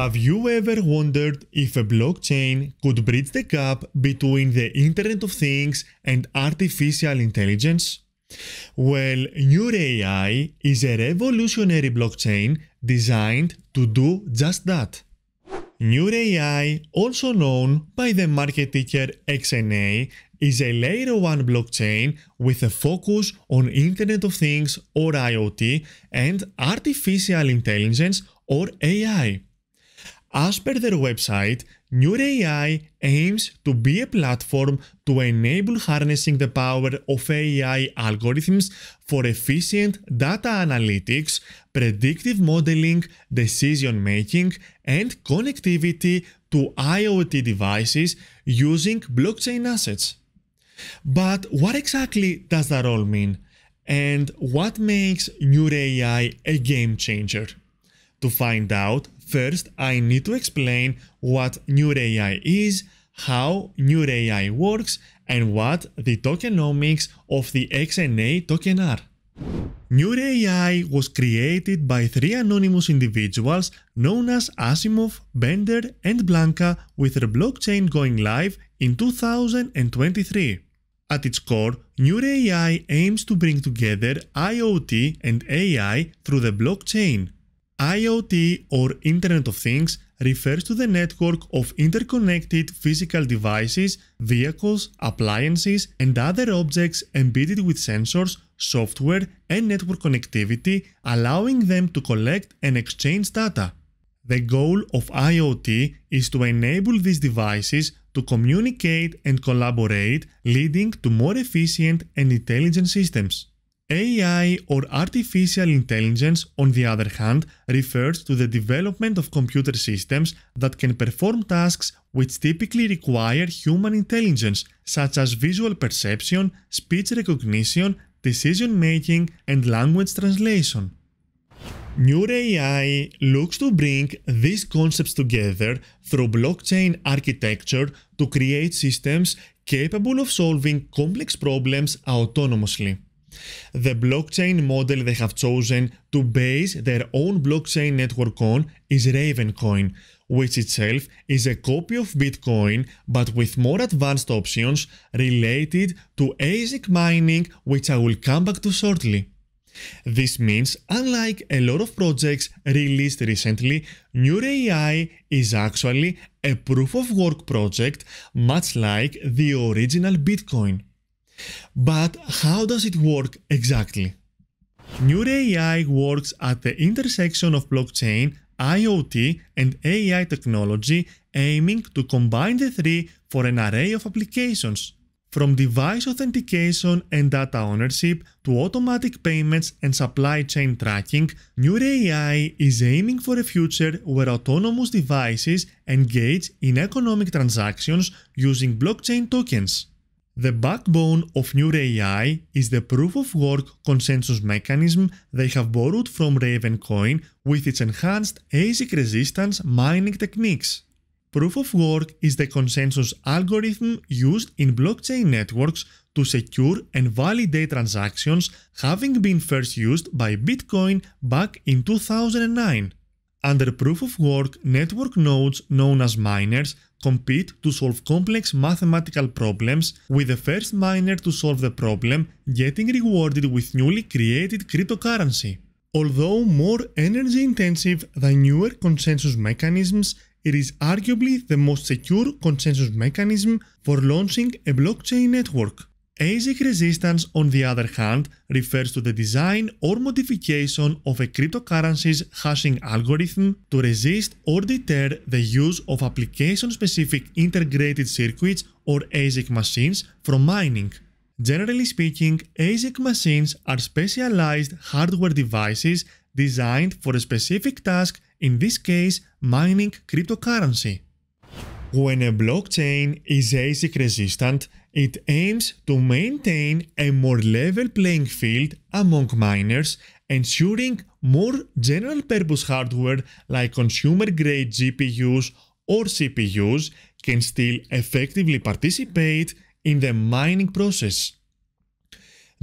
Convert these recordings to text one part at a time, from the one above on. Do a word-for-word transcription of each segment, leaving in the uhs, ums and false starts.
Have you ever wondered if a blockchain could bridge the gap between the Internet of Things and artificial intelligence? Well, Neurai is a revolutionary blockchain designed to do just that. Neurai, also known by the market ticker X N A, is a layer one blockchain with a focus on Internet of Things or I o T and artificial intelligence or A I. As per their website, Neurai aims to be a platform to enable harnessing the power of A I algorithms for efficient data analytics, predictive modeling, decision-making, and connectivity to I o T devices using blockchain assets. But what exactly does that all mean? And what makes Neurai a game changer? To find out, first, I need to explain what Neurai is, how Neurai works, and what the tokenomics of the X N A token are. Neurai was created by three anonymous individuals known as Asimov, Bender, and Blanca, with their blockchain going live in two thousand twenty-three. At its core, Neurai aims to bring together I o T and A I through the blockchain. I o T or Internet of Things refers to the network of interconnected physical devices, vehicles, appliances, and other objects embedded with sensors, software, and network connectivity, allowing them to collect and exchange data. The goal of I o T is to enable these devices to communicate and collaborate, leading to more efficient and intelligent systems. A I or artificial intelligence, on the other hand, refers to the development of computer systems that can perform tasks which typically require human intelligence, such as visual perception, speech recognition, decision-making, and language translation. Neurai looks to bring these concepts together through blockchain architecture to create systems capable of solving complex problems autonomously. The blockchain model they have chosen to base their own blockchain network on is Ravencoin, which itself is a copy of Bitcoin but with more advanced options related to A S I C mining, which I will come back to shortly. This means, unlike a lot of projects released recently, Neurai is actually a proof-of-work project, much like the original Bitcoin. But how does it work exactly? Neurai works at the intersection of blockchain, I o T, and A I technology, aiming to combine the three for an array of applications. From device authentication and data ownership to automatic payments and supply chain tracking, Neurai is aiming for a future where autonomous devices engage in economic transactions using blockchain tokens. The backbone of Neurai is the proof-of-work consensus mechanism they have borrowed from Ravencoin with its enhanced A S I C resistance mining techniques. Proof-of-work is the consensus algorithm used in blockchain networks to secure and validate transactions, having been first used by Bitcoin back in two thousand nine. Under proof-of-work, network nodes known as miners compete to solve complex mathematical problems, with the first miner to solve the problem getting rewarded with newly created cryptocurrency. Although more energy-intensive than newer consensus mechanisms, it is arguably the most secure consensus mechanism for launching a blockchain network. A S I C resistance, on the other hand, refers to the design or modification of a cryptocurrency's hashing algorithm to resist or deter the use of application-specific integrated circuits or A S I C machines from mining. Generally speaking, A S I C machines are specialized hardware devices designed for a specific task, in this case, mining cryptocurrency. When a blockchain is A S I C resistant, it aims to maintain a more level playing field among miners, ensuring more general-purpose hardware like consumer-grade G P Us or C P Us can still effectively participate in the mining process.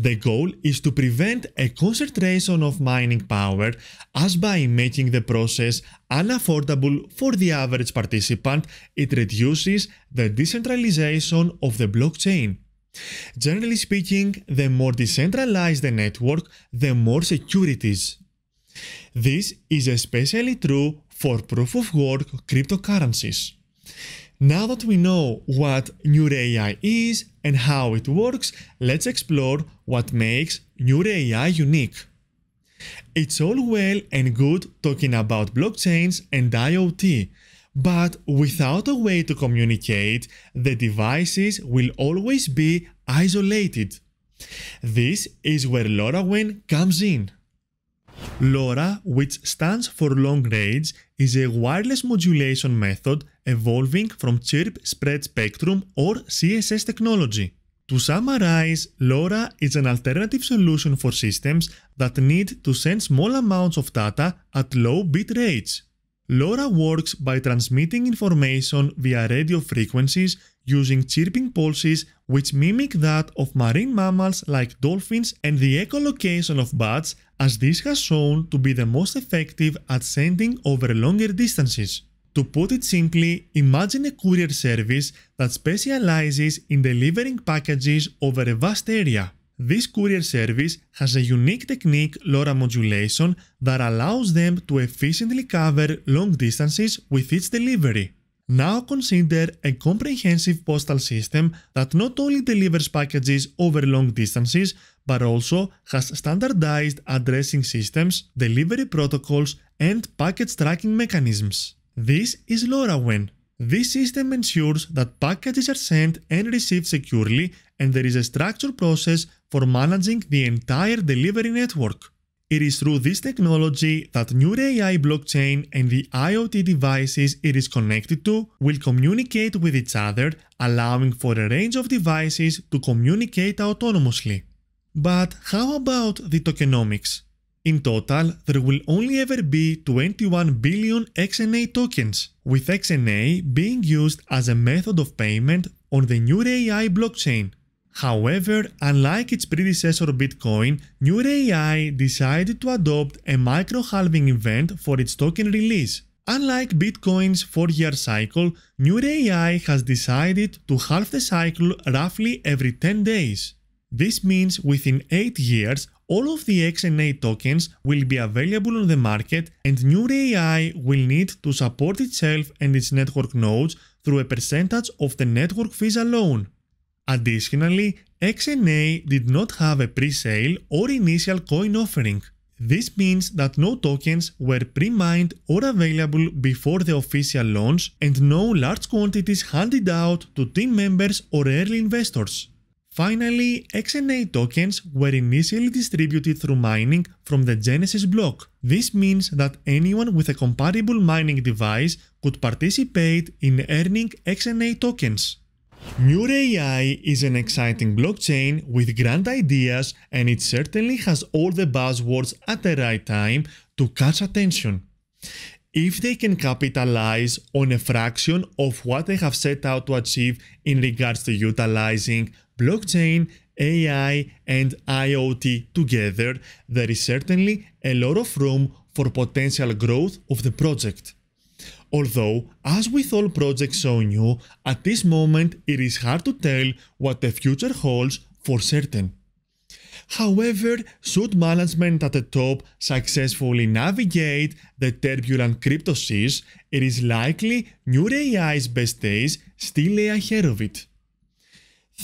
The goal is to prevent a concentration of mining power, as by making the process unaffordable for the average participant, it reduces the decentralization of the blockchain. Generally speaking, the more decentralized the network, the more secure it is. This is especially true for proof-of-work cryptocurrencies. Now that we know what Neurai is and how it works, let's explore what makes Neurai unique. It's all well and good talking about blockchains and IoT, but without a way to communicate, the devices will always be isolated. This is where LoRaWAN comes in. LoRa, which stands for long range, is a wireless modulation method evolving from chirp spread spectrum or C S S technology. To summarize, LoRa is an alternative solution for systems that need to send small amounts of data at low bit rates. LoRa works by transmitting information via radio frequencies using chirping pulses which mimic that of marine mammals like dolphins and the echolocation of bats, as this has shown to be the most effective at sending over longer distances. To put it simply, imagine a courier service that specializes in delivering packages over a vast area. This courier service has a unique technique, LoRa modulation, that allows them to efficiently cover long distances with its delivery. Now consider a comprehensive postal system that not only delivers packages over long distances, but also has standardized addressing systems, delivery protocols, and package tracking mechanisms. This is LoRaWAN. This system ensures that packages are sent and received securely, and there is a structured process for managing the entire delivery network. It is through this technology that Neurai blockchain and the IoT devices it is connected to will communicate with each other, allowing for a range of devices to communicate autonomously. But how about the tokenomics? In total, there will only ever be twenty-one billion X N A tokens, with X N A being used as a method of payment on the Neurai blockchain. However, unlike its predecessor Bitcoin, Neurai decided to adopt a micro-halving event for its token release. Unlike Bitcoin's four-year cycle, Neurai has decided to halve the cycle roughly every ten days. This means within eight years, all of the X N A tokens will be available on the market, and Neurai will need to support itself and its network nodes through a percentage of the network fees alone. Additionally, X N A did not have a pre-sale or initial coin offering. This means that no tokens were pre-mined or available before the official launch, and no large quantities handed out to team members or early investors. Finally, X N A tokens were initially distributed through mining from the Genesis block. This means that anyone with a compatible mining device could participate in earning X N A tokens. Neurai is an exciting blockchain with grand ideas, and it certainly has all the buzzwords at the right time to catch attention. If they can capitalize on a fraction of what they have set out to achieve in regards to utilizing blockchain, A I, and IoT together, there is certainly a lot of room for potential growth of the project. Although, as with all projects so new, at this moment it is hard to tell what the future holds for certain. However, should management at the top successfully navigate the turbulent crypto seas, it is likely Neurai's best days still lay ahead of it.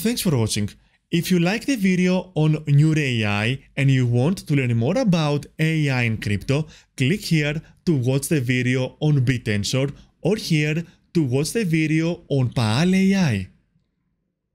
Thanks for watching. If you like the video on Neurai and you want to learn more about A I in crypto, click here to watch the video on Bitensor or here to watch the video on Paal A I.